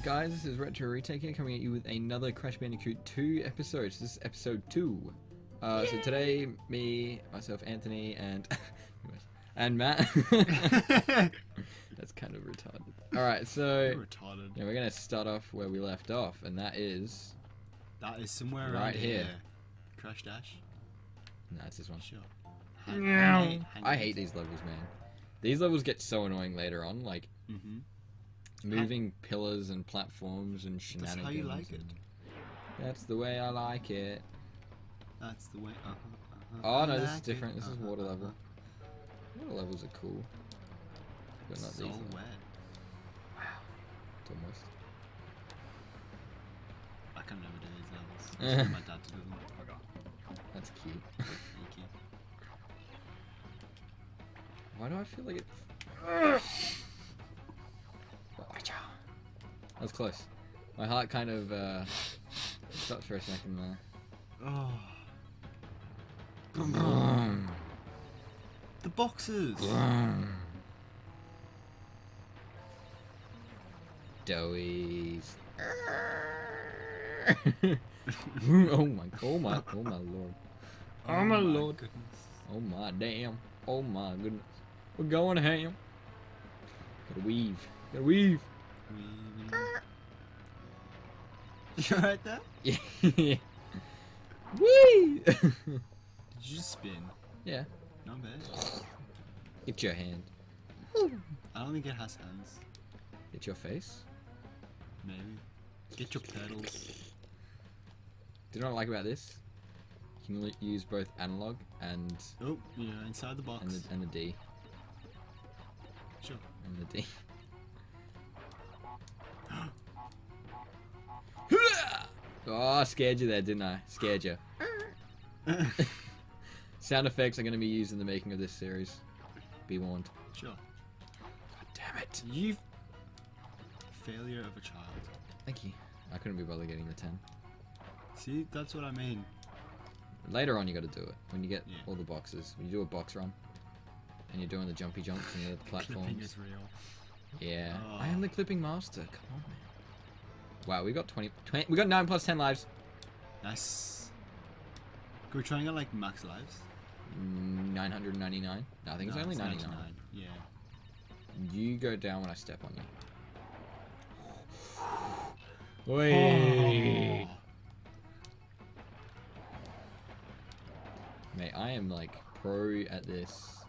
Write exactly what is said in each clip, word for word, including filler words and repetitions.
up, guys? This is Retro Retake here, coming at you with another Crash Bandicoot two episode. So this is episode two. Uh, so today, me, myself, Anthony, and and Matt. That's kind of retarded. All right, so retarded. Yeah, we're gonna start off where we left off, and that is that is somewhere right here. here. Crash Dash. No, it's this one. Sure. Hang, hang, hang, hang I hate these levels, man. These levels get so annoying later on, like. Mm-hmm. Moving I, pillars and platforms and shenanigans. That's how you like it. That's the way I like it. That's the way. Uh-huh, uh-huh, oh no, I this like is different. It. This uh-huh, is water level. Uh-huh. Water levels are cool. But it's not so these wet. Wow. It's almost. I can never do these levels. I my dad to do them. Oh my god. That's cute. Thank you. Why do I feel like it's... That was close. My heart kind of uh, stopped for a second there. Oh. Brum, brum. The boxes! Brum. Doughies. oh my, oh my, oh my lord. Oh, oh my lord. Goodness. Oh my damn. Oh my goodness. We're going ham. Gotta weave. Gotta weave. Weave. You alright there? Yeah. Whee! Did you just spin? Yeah. Not bad. Get your hand. I don't think it has hands. Get your face? Maybe. Get your pedals. Do you know what I like about this? You can use both analog and... Oh, yeah, inside the box. And the, and the D. Sure. And the D. Oh, I scared you there, didn't I? Scared you. Sound effects are going to be used in the making of this series. Be warned. Sure. God damn it. You... Failure of a child. Thank you. I couldn't be bothered getting the ten. See, that's what I mean. Later on you got to do it. When you get yeah. all the boxes. When you do a box run. And you're doing the jumpy jumps and the platforms. Clipping is real. Yeah. Oh. I am the clipping master. Come on, man. Wow, we got twenty, twenty. We got nine plus ten lives. Nice. Can we try and get like max lives? Nine hundred ninety-nine. No, I think no, it's only it's ninety-nine. ninety-nine. Yeah. You go down when I step on you. Oi. Oh. Mate, I am like pro at this.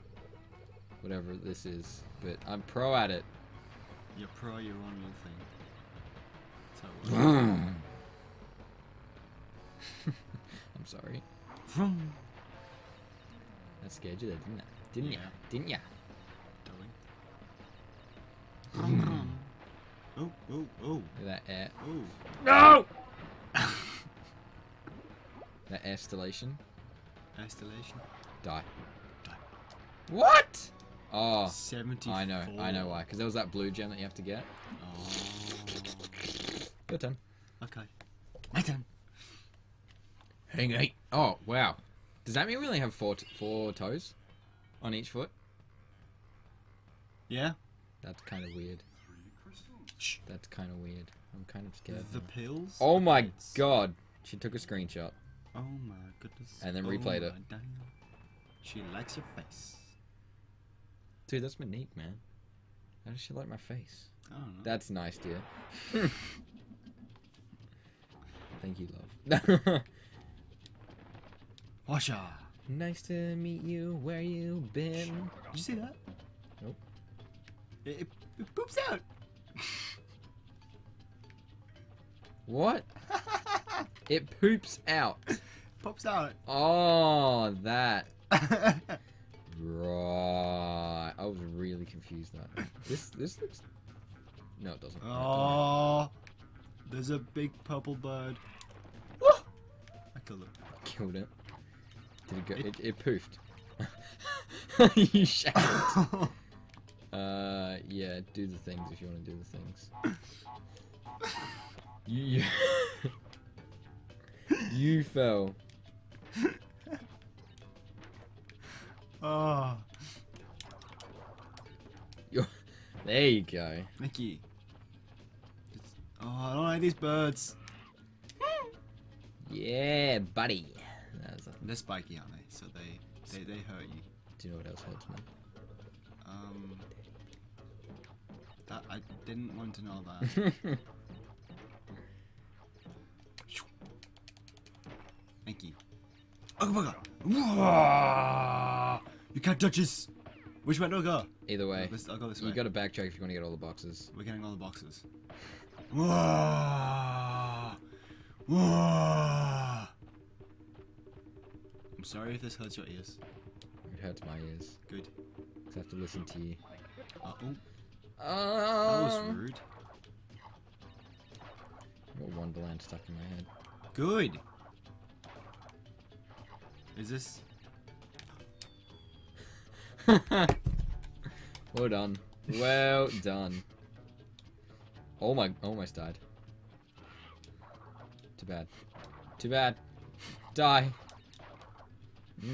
Whatever this is, but I'm pro at it. You're pro. You're on your thing. I'm sorry. Vroom. That scared you there, didn't it? Didn't yeah. ya? Didn't ya? Vroom. Oh, oh, oh. Look at that air. Oh. No! That air stillation. Air stillation. Die. Die. What? Oh. seventy-four. I know, I know why. Because there was that blue gem that you have to get. Oh. Your turn. Okay. My turn. Hang eight. Oh, wow. Does that mean we only have four t four toes on each foot? Yeah. That's kind of weird. That's kind of weird. I'm kind of scared. The now. Pills? Oh my it's... god. She took a screenshot. Oh my goodness. And then oh replayed it. Dang. She likes her face. Dude, that's Monique, man. How does she like my face? I don't know. That's nice, dear. Thank you, love. Washa! Nice to meet you, where you been? Did you see that? Nope. It, it, it poops out! What? It poops out. Pops out. Oh, that. Right. I was really confused that. This, this looks... No, it doesn't. Oh. There's a big purple bird. Woo! I killed it. I killed it. Did it go? It, it, it poofed. You shouted. uh, yeah, do the things if you want to do the things. you, you, you fell. Oh. You're, there you go. Mickey. Oh, I don't like these birds. Yeah, buddy. That was a... They're spiky, aren't they? So they, they they hurt you. Do you know what else hurts me? Um, that I didn't want to know that. Thank you. Oh my God! You can't touch us. Which way do I go? Either way. I'll go, I'll go this way. You got to backtrack if you want to get all the boxes. We're getting all the boxes. I'm sorry if this hurts your ears. It hurts my ears. Good. Because I have to listen to you. Uh oh. Uh, that was rude. I got Wonderland stuck in my head. Good. Is this? Well done. Well done. Oh my! Almost died. Too bad. Too bad. Die. Oh,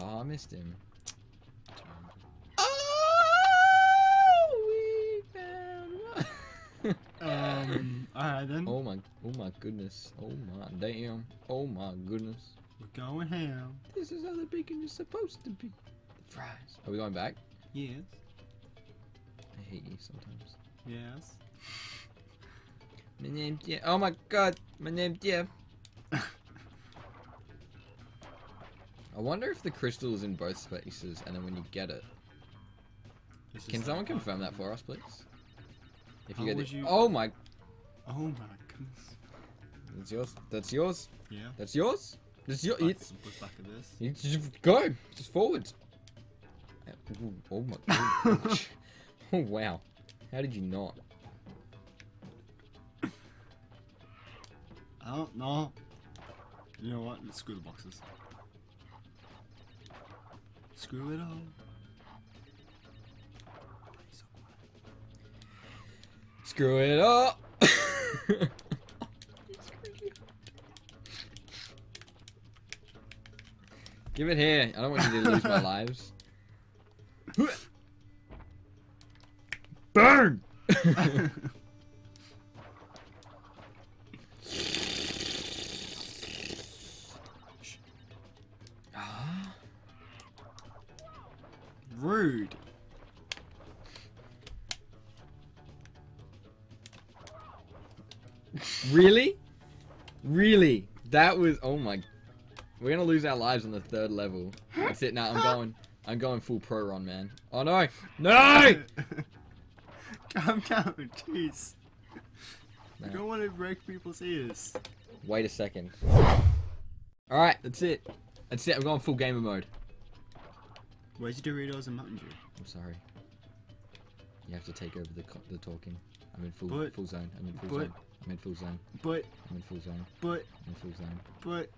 I missed him. Oh, we found one. um. All right then. Oh my! Oh my goodness! Oh my damn! Oh my goodness! We're going ham. This is how the bacon is supposed to be. Fries. Are we going back? Yes. I hate you sometimes. Yes. My name's Jeff. Oh my God. My name's Jeff. I wonder if the crystal is in both spaces and then when you get it. This Can someone like confirm that for us, please? If you How get the... you... Oh my. Oh my goodness. That's yours. That's yours. Yeah. That's yours. That's your. It's. Back, back at this. You just go. Just forwards. Ooh, oh my god. Oh wow. How did you not? I don't know. You know what? Let's screw the boxes. Screw it all. Screw it up. Give it here. I don't want you to lose my lives. Burn! Ah. Rude. Really? Really? That was. Oh my. We're gonna lose our lives on the third level. That's it. Now I'm going. I'm going full pro run, man. Oh no! No! Calm down, jeez. No. You don't want to break people's ears. Wait a second. Alright, that's it. That's it, I'm going full gamer mode. Where's your Doritos and Mountain Dew? I'm sorry. You have to take over the the talking. I'm in full but, full zone. I'm in full but, zone. I'm in full zone. But I'm in full zone. But I'm in full zone. But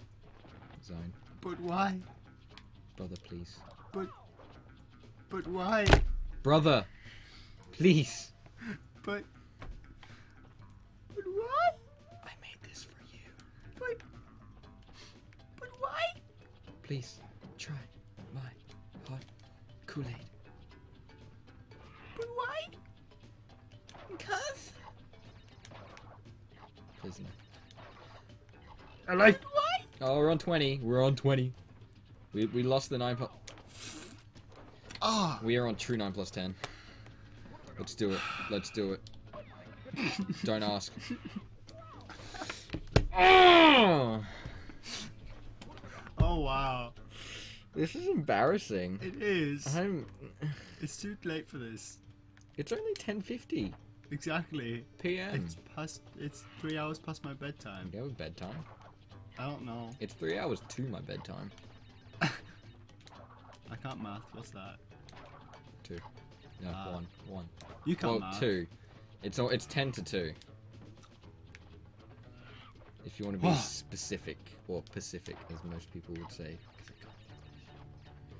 zone. But why? Brother, please. But, but why? Brother, please. But, but why? I made this for you. But, but why? Please, try my hot Kool-Aid. But why? Because. Please no. I like. But why? Oh, we're on twenty. We're on twenty. We we lost the nine. Oh. We are on true nine plus ten. Let's do it. Let's do it. Don't ask. Oh! Oh, wow. This is embarrassing. It is. I'm... It's too late for this. It's only ten fifty. Exactly. P M. It's past. It's three hours past my bedtime. Yeah, with bedtime. I don't know. It's three hours to my bedtime. I can't math. What's that? Two. No, uh, one. One. You can't well, math. two. It's all, it's ten to two. If you want to be specific, or Pacific, as most people would say.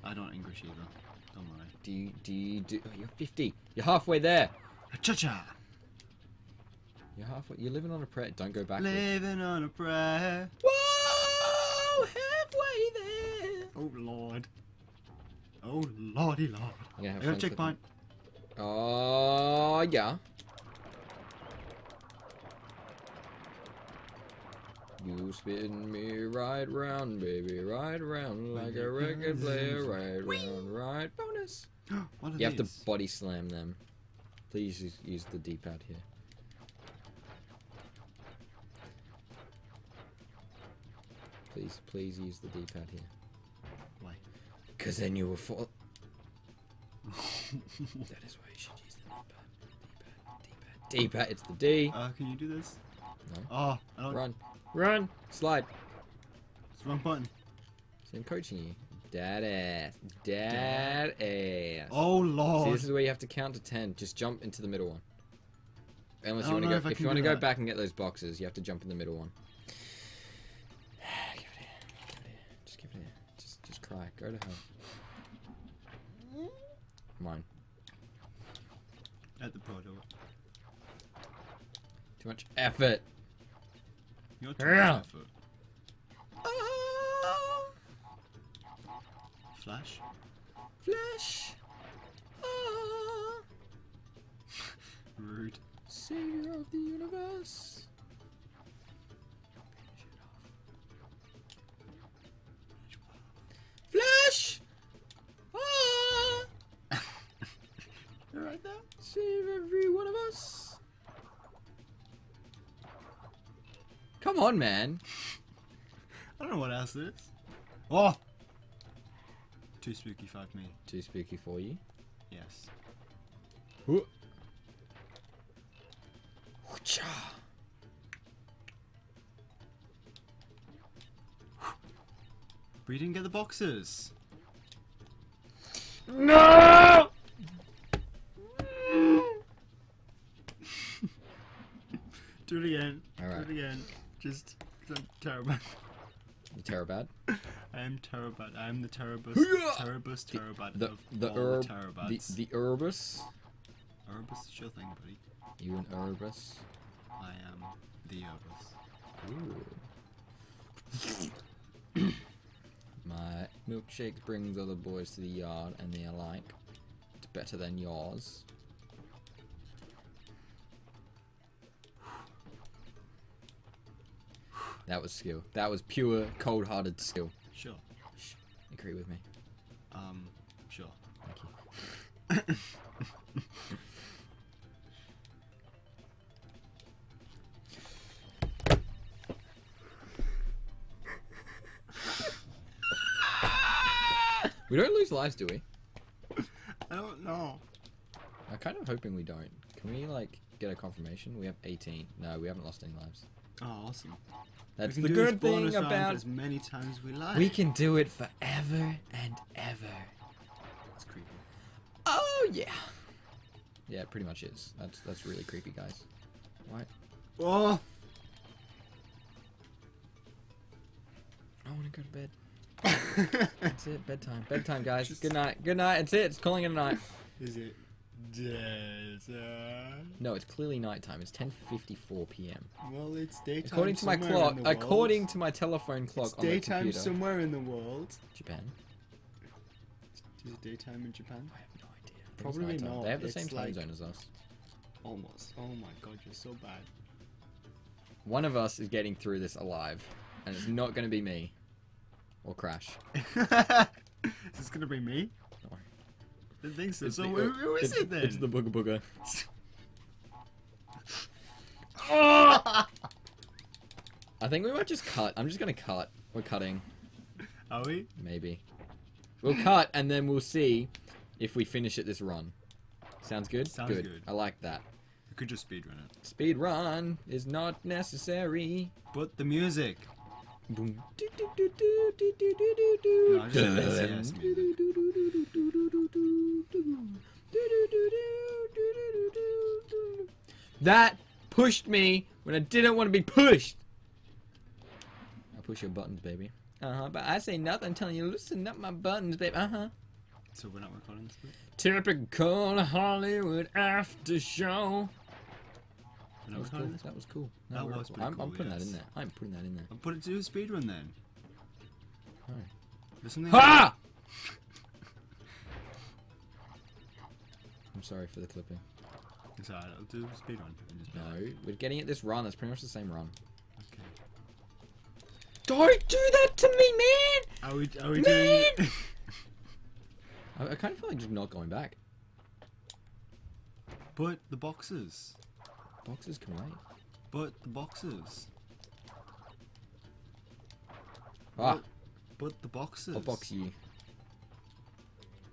I don't English either. Don't worry. Do you, do you do? Oh, you're fifty. You're halfway there. Cha-cha. You're halfway. You're living on a prayer. Don't go back. Living on a prayer. Whoa! Halfway there. Oh Lord. Oh lordy lord. I'm gonna, have I gotta check mine. Oh yeah. You spin me right round, baby, right round like a record player, right round, right bonus. What are you have these? To body slam them. Please use, use the D-pad here. Please, please use the D-pad here. Why? Because then you will fall. That is why you should use the D-pad. D-pad. D-pad. D-pad. It's the D. Uh, can you do this? No. Oh, I don't... Run. Run! Slide. It's the wrong button. So I'm coaching you. Dad ass. Dad ass. Oh lord. See, this is where you have to count to ten. Just jump into the middle one. Unless you want to go. If, if you want to go back and get those boxes, you have to jump in the middle one. Give it here. Give it here. Just give it here. Just, just cry. Go to hell. Mine. At the pro door. Too much effort. You're too much effort. Flash. Flash. Ah. Rude. Savior of the universe. Flash. Ah. You're right there. Save every one of us. Come on, man. I don't know what else it is. Oh. Too spooky for me. Too spooky for you? Yes. Ooh. Ooh-cha. We didn't get the boxes. No! Do it again. All right. Do it again. Just I'm terrible. You're terrible? I am Terabud. I am the Terabus. Terabus, Terabud. The the, the, ur the, the Urbus. Urbus, sure thing, buddy. You an Urbus? I am the Urbus. Ooh. My milkshake brings other boys to the yard, and they are like, it's better than yours. That was skill. That was pure, cold-hearted skill. Sure. Agree with me. Um, sure. Thank you. We don't lose lives, do we? I don't know. I'm kind of hoping we don't. Can we, like, get a confirmation? We have eighteen. No, we haven't lost any lives. Oh, awesome. That's the good thing about as many times we like. We can do it forever and ever. That's creepy. Oh yeah. Yeah, it pretty much is. That's that's really creepy, guys. What? Oh. I want to go to bed. That's it. Bedtime. Bedtime, guys. Just... Good night. Good night. It's it. It's calling it a night. Is it? Daytime. No, it's clearly nighttime. It's ten fifty-four p m Well, it's daytime. According to my clock, according to my telephone clock, it's on daytime my computer. Somewhere in the world. Japan. Is it daytime in Japan? I have no idea. Probably not. They have the it's same time like zone as us. Almost. Oh my god, you're so bad. One of us is getting through this alive, and it's not going to be me. Or Crash. Is this going to be me? I didn't think so. It's so the, who, who is it then? It's the Booga Booga. Oh! I think we might just cut. I'm just gonna cut. We're cutting. Are we? Maybe. We'll cut and then we'll see if we finish it this run. Sounds good? Sounds good. good. I like that. We could just speedrun it. Speedrun is not necessary. But the music. Boom. Do do do do do do do do. No, just yes, do do do do do do do do do. That pushed me when I didn't want to be pushed. I push your buttons, baby. Uh huh. But I say nothing, telling you loosen up my buttons, baby. Uh huh. So we're not recording this. Typical Hollywood after show. That was cool. That was cool. No, that was cool. I'm, cool I'm putting yes. that in there. I'm putting that in there. I'll put it to a speedrun then. Alright. Ha! I'm sorry for the clipping. It's alright, I'll do a speed run. No, we're getting at this run. That's pretty much the same run. Okay. Don't do that to me, man! Are we, are we man! doing... I, I kind of feel like just not going back. But the boxes. Boxes can wait. But the boxes. Ah. But, but the boxes. I'll box you.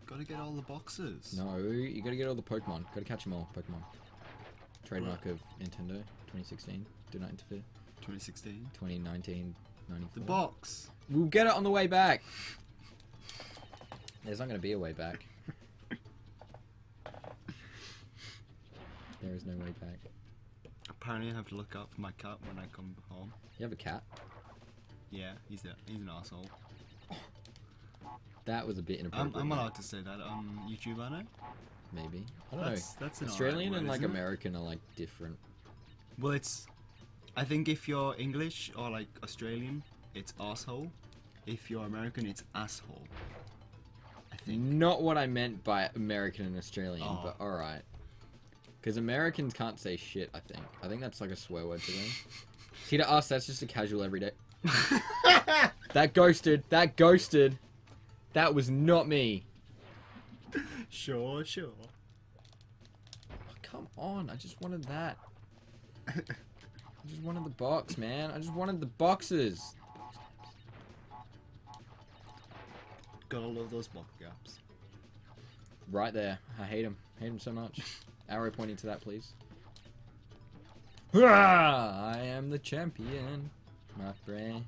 Gotta get all the boxes. No, you gotta get all the Pokemon. Gotta catch them all, Pokemon. Trademark what? of Nintendo, twenty sixteen. Do not interfere. twenty sixteen. twenty nineteen. ninety-four. The box. We'll get it on the way back. There's not gonna be a way back. There is no way back. Apparently I have to look out for my cat when I come home. You have a cat? Yeah, he's a, he's an arsehole. That was a bit inappropriate. I'm, I'm allowed to say that on YouTube, I know. Maybe. I don't that's, know. That's Australian right word, and like American it? are like different. Well, it's... I think if you're English or like Australian, it's arsehole. If you're American, it's asshole. I think. Not what I meant by American and Australian, oh. but alright. Because Americans can't say shit, I think. I think that's like a swear word to them. See, to us, that's just a casual everyday... That ghosted. That ghosted. That was not me. Sure, sure. Oh, come on, I just wanted that. I just wanted the box, man. I just wanted the boxes. Gotta love those box gaps. Right there. I hate him. Hate him so much. Arrow pointing to that, please. Hurrah! I am the champion, my friend.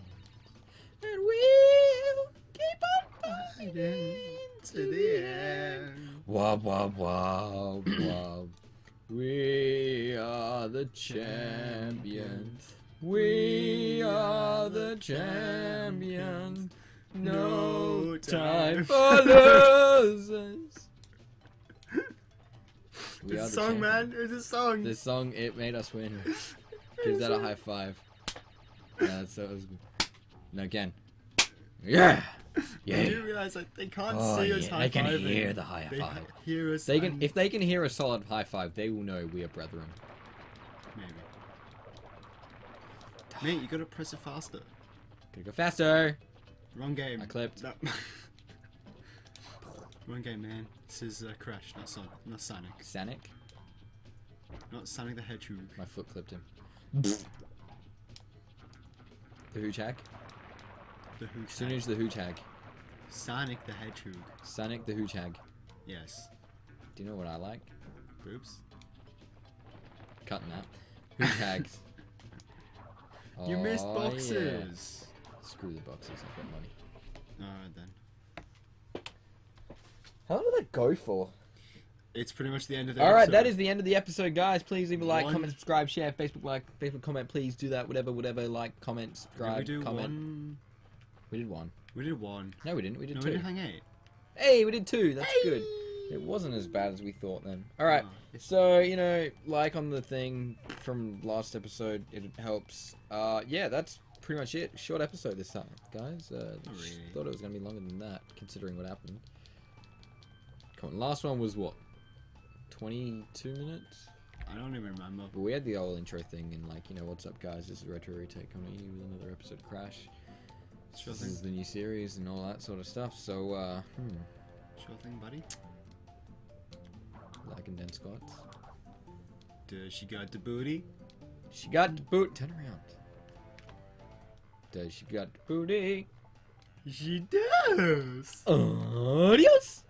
And we'll keep on fighting to the end. Wob, wob, wob, wob. We are the champions. We are the champions. No time for losers. We this song, champions. man. It's a song. This song, it made us win. Give that a high five. Yeah, that's that was good. No, again. Yeah. Yeah. I do realize like they can't oh, see us yeah. high fiving. They can hear the high they five. Hear us. They can if they can hear a solid high five, they will know we are brethren. Maybe. Mate, you gotta press it faster. Gotta go faster. Wrong game. I clipped. No. One game, man. This is uh, Crash, not Sonic. Not Sonic. Sonic? Not Sonic the Hedgehog. My foot clipped him. The Hooch Hag? The Hooch Hag. As soon as the Hooch Hag. Sonic the Hedgehog. Sonic the Hooch Hag. Yes. Do you know what I like? Boobs. Cutting that. Hooch Hags. Oh, you missed boxes! Yeah. Screw the boxes, I've got money. Alright then. How long did that go for? It's pretty much the end of the episode. Alright, that is the end of the episode, guys. Please leave a like, one... comment, subscribe, share, Facebook like, Facebook comment, please do that, whatever, whatever, like, comment, subscribe, we do comment. One... We did one. We did one. No, we didn't. We did no, two. We did hang eight. Hey, we did two. That's hey. good. It wasn't as bad as we thought then. Alright, oh, so, you know, like on the thing from last episode, it helps. Uh, yeah, that's pretty much it. Short episode this time, guys. Uh, Not really. Thought it was going to be longer than that, considering what happened. Last one was what? twenty-two minutes? I don't even remember. But we had the old intro thing and like, you know, what's up guys, this is Retro Retake coming at you with another episode of Crash. Sure this thing. is the new series and all that sort of stuff, so uh... Hmm. Sure thing, buddy. Like and dense squats. Does she got the booty? She got the boot. Turn around. Does she got the booty? She does! Adios!